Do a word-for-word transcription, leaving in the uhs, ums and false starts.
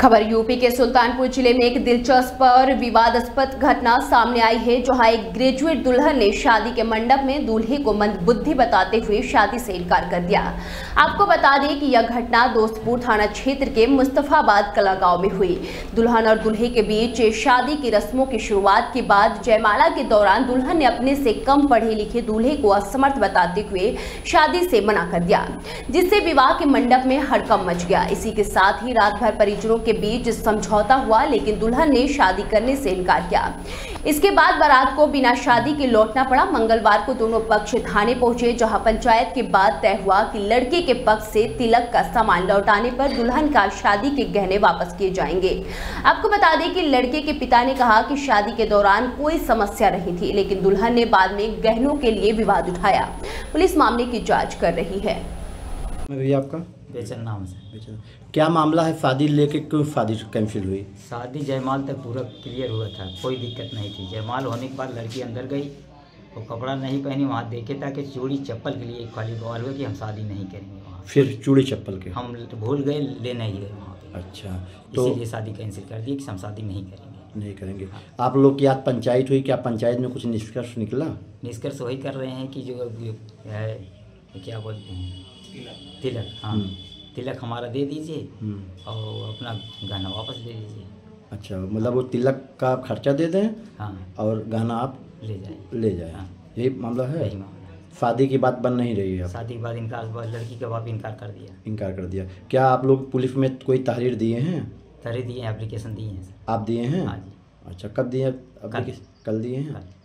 खबर यूपी के सुल्तानपुर जिले में एक दिलचस्प और विवादास्पद घटना सामने आई है, जहां एक ग्रेजुएट दुल्हन ने शादी के मंडप में दूल्हे को मंदबुद्धि बताते हुए शादी से इनकार कर दिया। आपको बता दें कि यह घटना दोस्तपुर थाना क्षेत्र के मुस्तफाबाद कला गांव में हुई। दुल्हन और दूल्हे के बीच शादी की रस्मों की शुरुआत के बाद जयमाला के दौरान दुल्हन ने अपने से कम पढ़े लिखे दूल्हे को असमर्थ बताते हुए शादी से मना कर दिया, जिससे विवाह के मंडप में हड़कंप मच गया। इसी के साथ ही रात भर परिजनों के बीच समझौता हुआ, लेकिन दुल्हन ने शादी करने से इनकार किया। इसके बाद बारात को बिना शादी के लौटना पड़ा। मंगलवार को दोनों पक्ष थाने पहुंचे, जहां पंचायत के बाद तय हुआ कि लड़के के पक्ष से तिलक का सामान लौटाने पर दुल्हन का शादी के गहने वापस किए जाएंगे। आपको बता दें कि लड़के के पिता ने कहा कि शादी के दौरान कोई समस्या नहीं थी, लेकिन दुल्हन ने बाद में गहनों के लिए विवाद उठाया। पुलिस मामले की जाँच कर रही है। बेचन नाम से। बेचन क्या मामला है? शादी लेके क्यों शादी कैंसिल हुई? शादी जयमाल तक पूरा क्लियर हुआ था, कोई दिक्कत नहीं थी। जयमाल होने के बाद लड़की अंदर गई, वो कपड़ा नहीं पहनी। वहाँ देखे था कि चूड़ी चप्पल के लिए खाली बवाल हुआ कि हम शादी नहीं करेंगे। वहाँ फिर चूड़ी चप्पल के हम भूल गए, लेने ही गए वहाँ पर। अच्छा, तो इसीलिए शादी कैंसिल कर दी कि हम शादी नहीं करेंगे नहीं करेंगे आप लोग की आज पंचायत हुई, क्या पंचायत में कुछ निष्कर्ष निकला? निष्कर्ष वही कर रहे हैं कि जो क्या बोलते हैं तिलक तिलक हाँ तिलक हमारा दे दीजिए और अपना गहना वापस ले लीजिए। अच्छा, मतलब वो तिलक का आप खर्चा दे दें, हाँ, और गहना आप ले जाए ले जाए हाँ। यही मामला है। यही मामला, शादी की बात बन नहीं रही है। शादी के बाद इनकार, लड़की का बाप इनकार कर दिया इनकार कर दिया क्या आप लोग पुलिस में कोई तहरीर दिए हैं? तहरीर दिए हैं, एप्लीकेशन दिए हैं। आप दिए हैं? हाँ जी। अच्छा, कब दिए? कल दिए हैं।